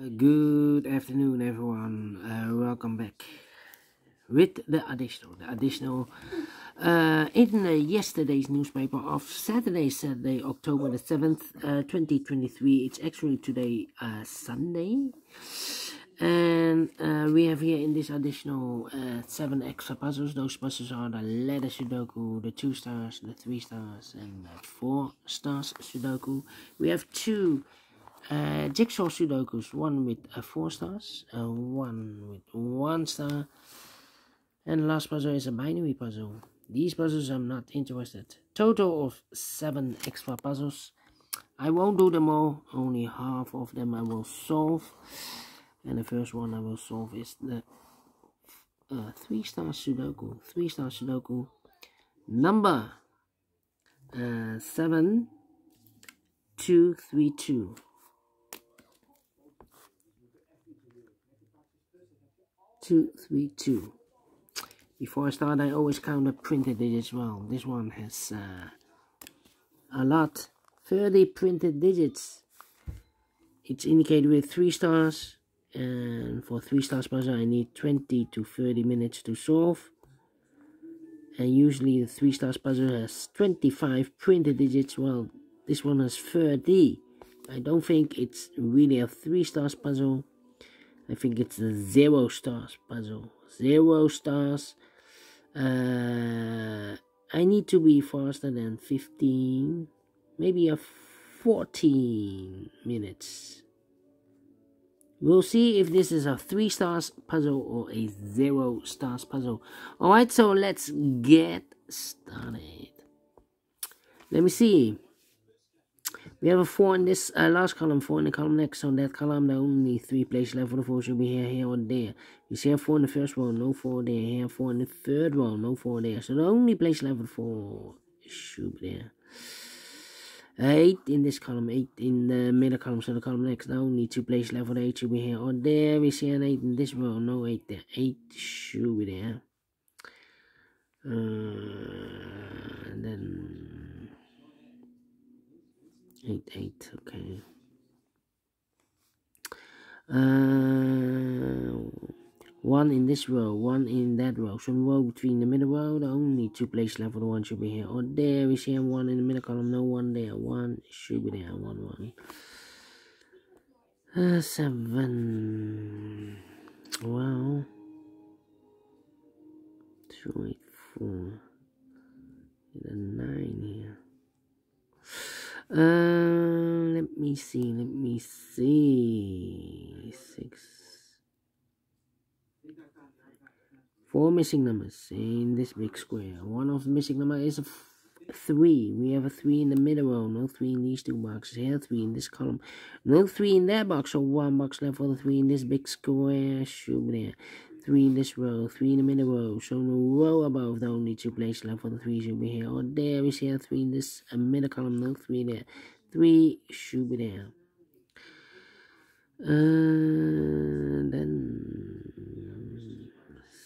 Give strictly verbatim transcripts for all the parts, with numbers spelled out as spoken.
Uh, good afternoon, everyone. Uh, welcome back with the additional. The additional uh, in uh, yesterday's newspaper of Saturday, Saturday, October the seventh, uh, twenty twenty-three. It's actually today, uh, Sunday, and uh, we have here in this additional uh, seven extra puzzles. Those puzzles are the letter Sudoku, the two stars, the three stars, and the four stars Sudoku. We have two. Uh, jigsaw Sudokus, one with uh, four stars, uh, one with one star, and the last puzzle is a binary puzzle. These puzzles I'm not interested. Total of seven extra puzzles. I won't do them all, only half of them I will solve. And the first one I will solve is the uh, three star Sudoku. Three star Sudoku number uh, seven two three two. Two, three, two. Before I start, I always count the printed digits. Well, this one has uh, a lot, thirty printed digits. It's indicated with three stars, and for three stars puzzle, I need twenty to thirty minutes to solve. And usually, the three stars puzzle has twenty-five printed digits. Well, this one has thirty. I don't think it's really a three stars puzzle. I think it's the zero stars puzzle. Zero stars. Uh, I need to be faster than fifteen. Maybe a fourteen minutes. We'll see if this is a three stars puzzle or a zero stars puzzle. Alright, so let's get started. Let me see. We have a four in this uh, last column, four in the column next. So in that column, there are only three places left for the four. Should be here, here, or there. You see a four in the first row, no four there. Here, four in the third row, no four there. So the only place left for the four should be there. Uh, eight in this column, eight in the middle column. So the column next, there are only two places left for the eight. Should be here or there. We see an eight in this row, no eight there. Eight should be there. Uh, and then. Eight, eight, okay. Uh, one in this row, one in that row. So row between the middle row, the only two places left for the one should be here or there. We see one in the middle column, no one there. One should be there, one, one. Uh, seven. Well, two, eight, four. The nine here. Uh, let me see, let me see. Six. Four missing numbers in this big square. One of the missing numbers is a three. We have a three in the middle row. No three in these two boxes. Here, three in this column. No three in that box. So one box left for the three in this big square. Shoot there. Three in this row, three in the middle row, so the row above, the only two places left for the three should be here or there. We see a three in this uh, middle column, no three there. Three should be there. Uh, then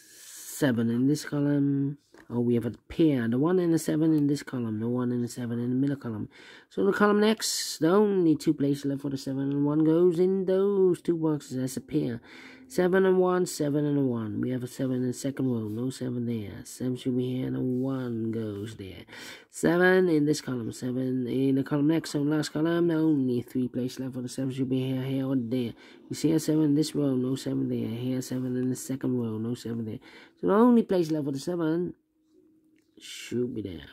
seven in this column. Oh, we have a pair. The one and the seven in this column. The one and the seven in the middle column. So the column next, the only two places left for the seven and one goes in those two boxes as a pair. Seven and one, seven and one. We have a seven in the second row. No seven there. Seven should be here and a one goes there. Seven in this column. Seven in the column next. So last column, the only three places left for the seven should be here, here or there. You see a seven in this row. No seven there. Here seven in the second row. No seven there. So the only place left for the seven should be there.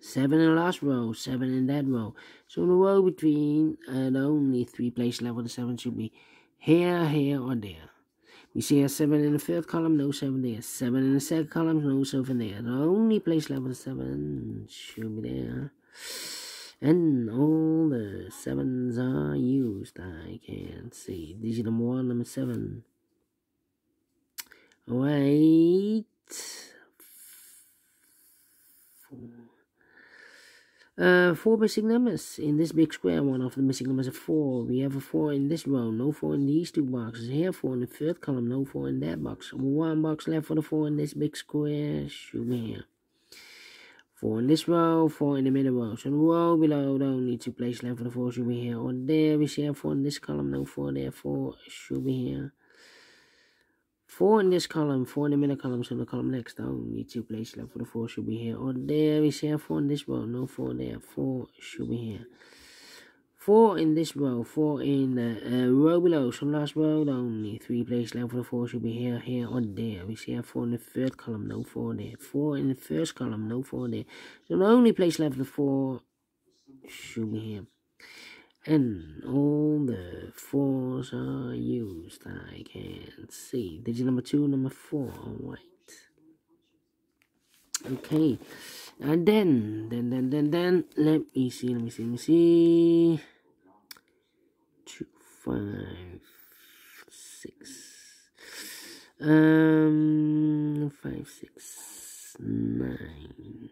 Seven in the last row, seven in that row. So the row between uh, the only three places left for the seven should be here, here, or there. We see a seven in the third column, no seven there. Seven in the second column, no seven there. The only place left for the seven should be there. And all the sevens are used, I can see. This is number one, number seven. Wait. Uh, four missing numbers in this big square. One of the missing numbers is four. We have a four in this row, no four in these two boxes. Here, four in the third column, no four in that box. One box left for the four in this big square. Should be here. four in this row, four in the middle row. So the row below don't need to place eleven, for the four should be here or there. We see four in this column, no four there, four should be here. four in this column, four in the middle column, so the column next don't need to place eleven, for the four should be here or there. We see four in this row, no four there, four should be here. four in this row, four in the uh, row below, so last row only three places left for the four should be here, here or there. We see four in the third column, no four there. four in the first column, no four there. So the only place left for the four should be here. And all the fours are used, I can see. Digit number two, number four, alright. Okay, and then, then, then, then, then, let me see, let me see, let me see, two, five, six, um, five, six, nine,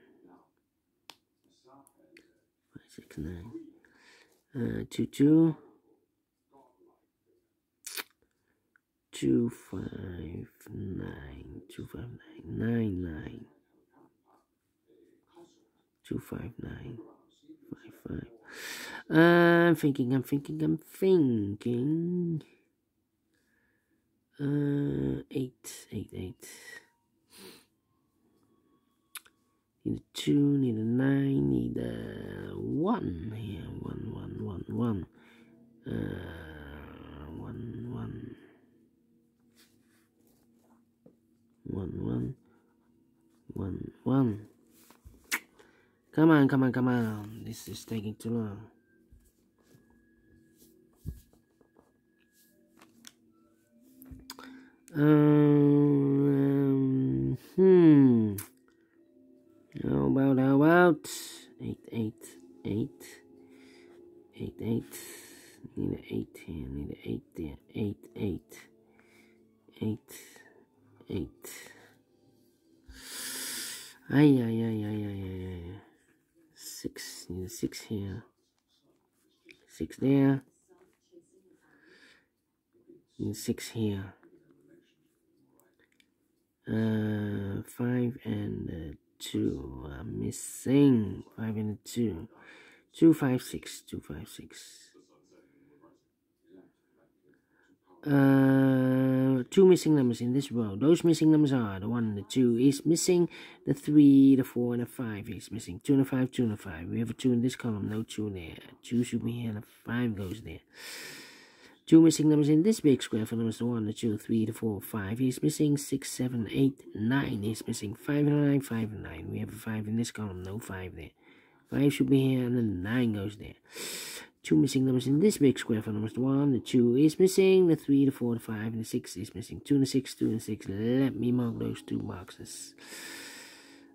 five, six, nine, uh, two, two, two, five, nine, two, five, nine, nine, nine. Two five nine five five. Uh, I'm thinking. I'm thinking. I'm thinking. Uh, eight eight eight. Need a two. Need a nine. Need a one. Here, yeah, one one one one. Uh, one one. One one. One one. Come on, come on, come on. This is taking too long. Um, hmm. How about, how about? Eight, eight, eight. Eight, eight. Need an eight here, need an eight there. Eight, eight. Eight, eight. Ay, ay, ay, ay, ay, ay, ay. Six, need a six here, six there, need a six here, uh, five and two, I'm missing, five and two, two, five, six, two, five, six, uh, two missing numbers in this row. Those missing numbers are the one, the two is missing, the three, the four, and the five is missing. Two and a five, two and a five. We have a two in this column, no two there. Two should be here, and a five goes there. Two missing numbers in this big square for numbers the one, the two, three, the four, five is missing. Six, seven, eight, nine is missing. Five and a nine, five and nine. We have a five in this column, no five there. Five should be here, and a nine goes there. Two missing numbers in this big square for numbers one, the two is missing, the three, the four, the five, and the six is missing. Two and the six, two and the six. Let me mark those two boxes.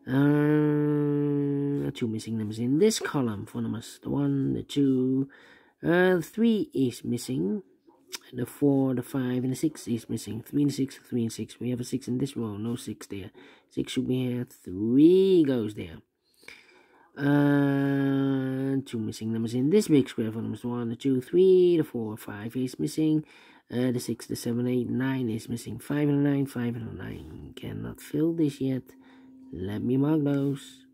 Uh, two missing numbers in this column for numbers the one, the two, uh, the three is missing, the four, the five, and the six is missing. Three and six, three and six. We have a six in this row, no six there. Six should be here. Three goes there. Uh, two missing numbers in this big square for numbers one, the two, three, the four, five is missing, uh, the six, the seven, eight, nine is missing, five and a nine, five and a nine, cannot fill this yet, let me mark those,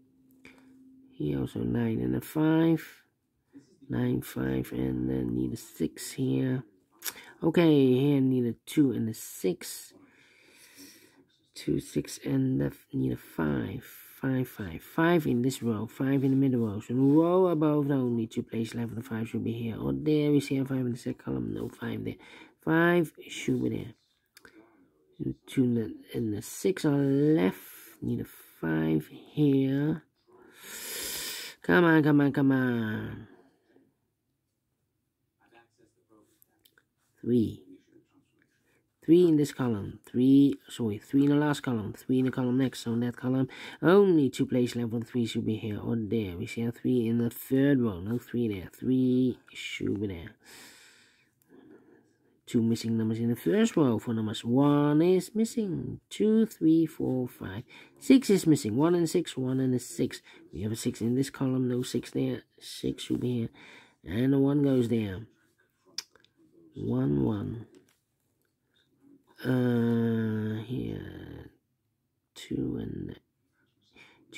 here also nine and a five, nine, five, and then need a six here, okay, here need a two and a six, two, six, and a, need a five, Five, five, five in this row, five in the middle row. So the row above only two places left for the five should be here or there. We see a five in the second column, no five there. Five should be there. Two and the six are left. Need a five here. Come on, come on, come on. Three. Three in this column, three, sorry, three in the last column, three in the column next, so in that column, only two places left for the three should be here or there. We see a three in the third row, no three there, three should be there. Two missing numbers in the first row for numbers, one is missing, two, three, four, five, six is missing, one and six, one and a six. We have a six in this column, no six there, six should be here, and a one goes there. One, one. Uh, here, two and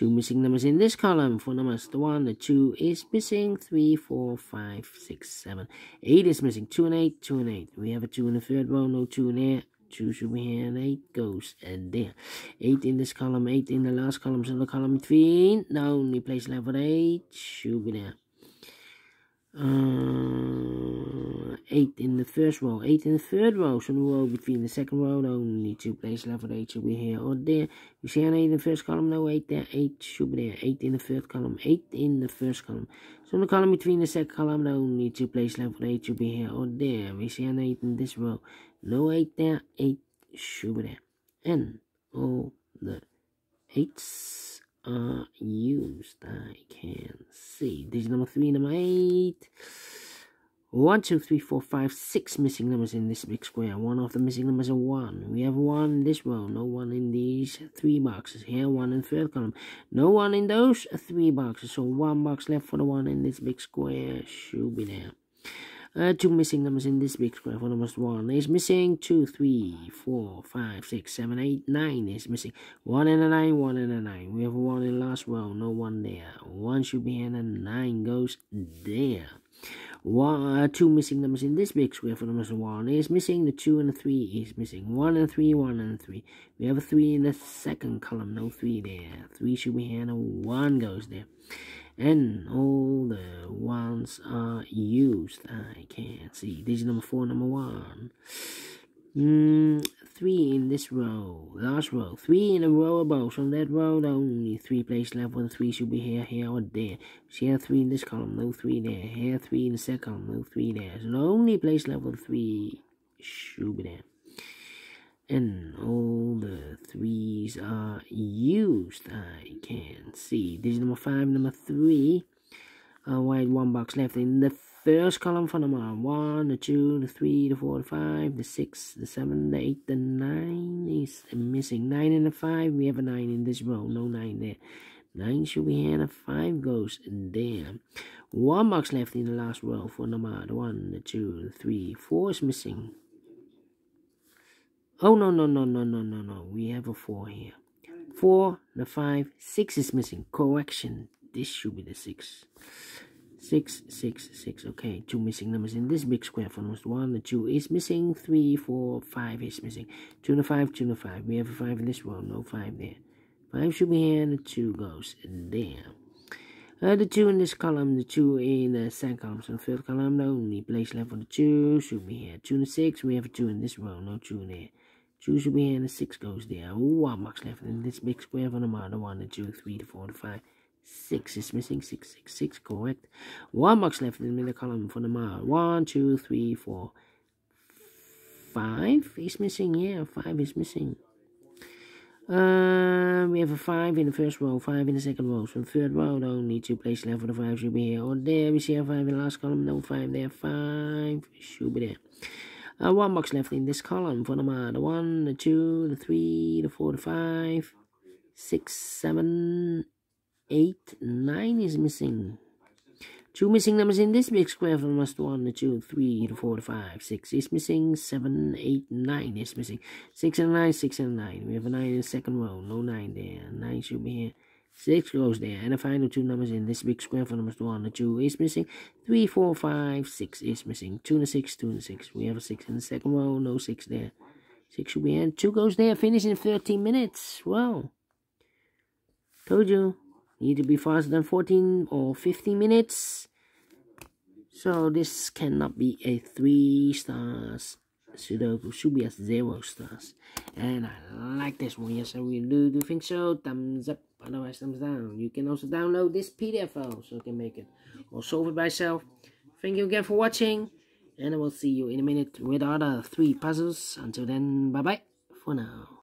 Two missing numbers in this column. Four numbers. The one, the two is missing. Three, four, five, six, seven. Eight is missing. Two and eight, two and eight. We have a two in the third row. No two in there. Two should be here and eight goes and there. Eight in this column. Eight in the last column. So the column three. The only place left with eight should be there. Uh, eight in the first row, eight in the third row, so the row between the second row, only two places left with eight should be here or there. You see an eight in the first column, no eight there, eight should be there, eight in the third column, eight in the first column. So the column between the second column, only two places left with eight should be here or there. We see an eight in this row, no eight there, eight should be there. And all the eights are used. I can see this is number three, number eight. One, two, three, four, five, six missing numbers in this big square. One of the missing numbers are one. We have one in this row, no one in these three boxes. Here, one in the third column, no one in those three boxes. So one box left for the one in this big square should be there. Uh, two missing numbers in this big square. For numbers one is missing. Two, three, four, five, six, seven, eight, nine is missing. One and a nine, one and a nine. We have one in the last row, no one there. One should be here and nine goes there. One, uh, two missing numbers in this big square. For numbers one is missing. The two and the three is missing. One and three, one and three. We have a three in the second column, no three there. Three should be here and a one goes there. And all the ones are used. I can't see. This is number four, number one. Mm, three in this row. Last row. Three in a row above. So on that row, only three places left. One, three should be here, here, or there. So here, three in this column. No three there. Here, three in the second column. No three there. So the only place left with three should be there. And all the threes are used. I can see. This is number five, number three. Uh, white one box left in the first column for number one, the two, the three, the four, the five, the six, the seven, the eight, the nine is missing. Nine and a five. We have a nine in this row. No nine there. Nine should be here and a five goes there. One box left in the last row for number the one, the two, the three, four is missing. Oh, no, no, no, no, no, no, no. We have a four here. Four, the five, six is missing. Correction. This should be the six. Six, six, six. Okay, two missing numbers in this big square. For almost one, the two is missing. Three, four, five is missing. Two and a five, two and a five. We have a five in this row. No five there. Five should be here and the two goes there. Uh, the two in this column, the two in the second column, so the third column, the only place left for the two should be here. Two and the six, we have a two in this row. No two in there. Two should be here and the six goes there. One box left in this big square for the number one, the two, three, the four, the five, six is missing. Six, six, six, correct. One box left in the middle column for the number one, two, three, four, five is missing. Yeah, five is missing. Uh, we have a five in the first row, five in the second row. So the third row, only two places left for the five should be here or there. We see a five in the last column, no five there, five should be there. Uh, one box left in this column for number the one, the two, the three, the four, the five, six, seven, eight, nine is missing. Two missing numbers in this big square for number one, the two, three, the four, the five, six is missing. Seven, eight, nine is missing. Six and nine, six and nine. We have a nine in the second row. No nine there. Nine should be here. Six goes there. And the final two numbers in this big square for number one, the two is missing. Three, four, five, six is missing. Two and a six, two and a six. We have a six in the second row. No six there. Six should be here. Two goes there. Finish in thirteen minutes. Wow. Told you. Need to be faster than fourteen or fifteen minutes. So this cannot be a three stars Sudoku. Should be a zero stars. And I like this one. Yes, I really do, do think so. Thumbs up, otherwise thumbs down. You can also download this P D F file so you can make it or solve it by yourself. Thank you again for watching. And I will see you in a minute with other three puzzles. Until then, bye bye for now.